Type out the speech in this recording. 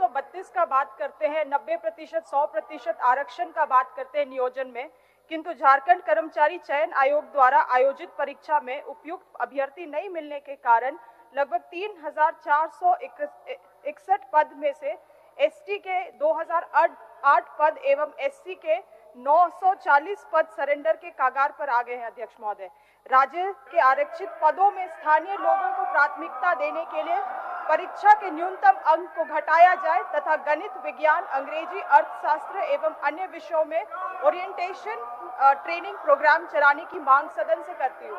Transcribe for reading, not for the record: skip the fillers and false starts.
1932 का बात करते हैं, 90% 100% आरक्षण का बात करते हैं नियोजन में, किंतु झारखंड कर्मचारी चयन आयोग द्वारा आयोजित परीक्षा में उपयुक्त अभ्यर्थी नहीं मिलने के कारण लगभग 3,461 पद में से एसटी के 2,008 पद एवं एससी के 940 पद सरेंडर के कागार पर आ गए हैं। अध्यक्ष महोदय, राज्य के आरक्षित पदों में स्थानीय लोगों को प्राथमिकता देने के लिए परीक्षा के न्यूनतम अंक को घटाया जाए तथा गणित, विज्ञान, अंग्रेजी, अर्थशास्त्र एवं अन्य विषयों में ओरिएंटेशन ट्रेनिंग प्रोग्राम चलाने की मांग सदन से करती हूँ।